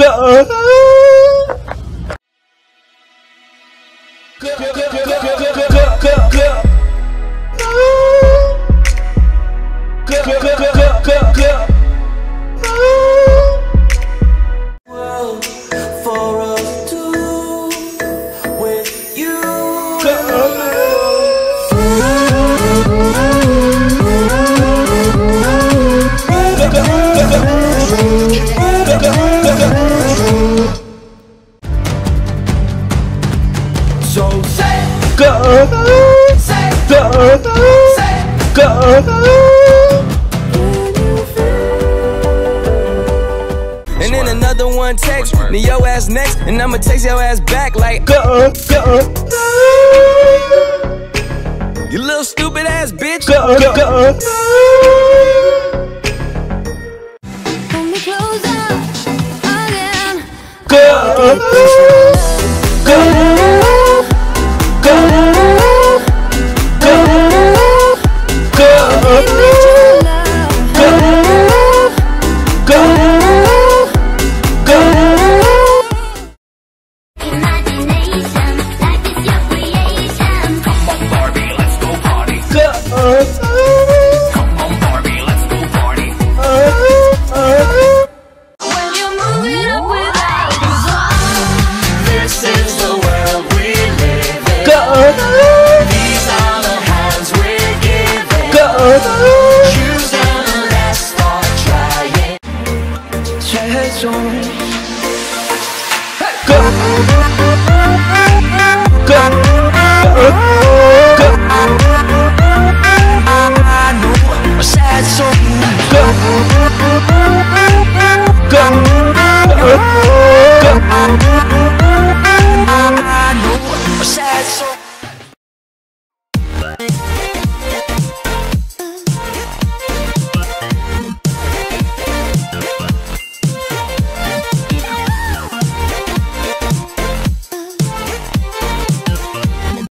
And then another one text, then your ass next, and I'ma text your ass back like you little stupid ass bitch. Pull me closer again. Go.